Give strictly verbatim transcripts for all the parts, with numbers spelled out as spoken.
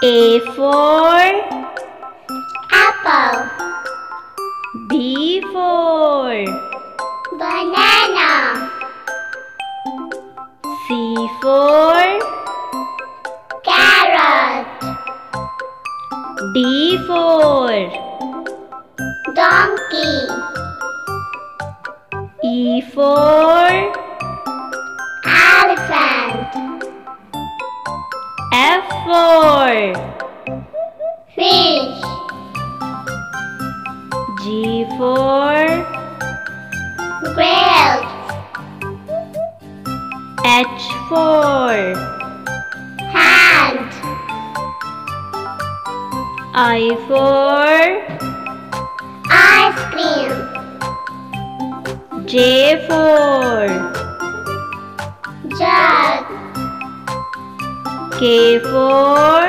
A for apple. B for banana. C for carrot. D for donkey. E for elephant. F for fish. G for grapes. H for hand. I for ice cream. J for jug. K for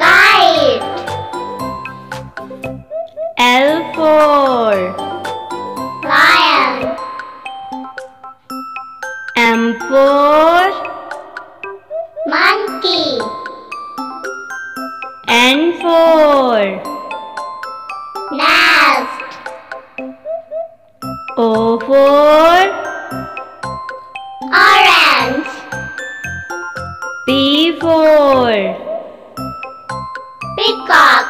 kite. L for lion. M for monkey. N for nest. O for orange. P for peacock.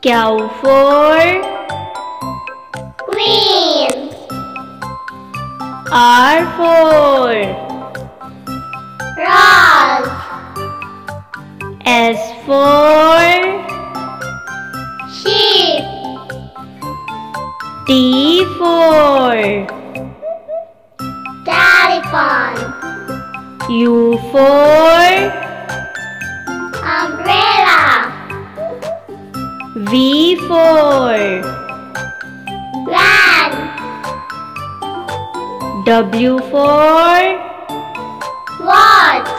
Q for queen. R for rose. S for sheep. T for telephone. U for umbrella. V for van. W for watch.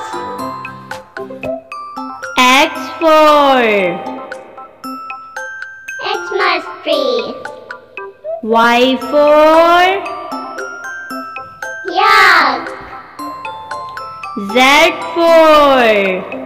X for Xmas tree. Y for yard. Z for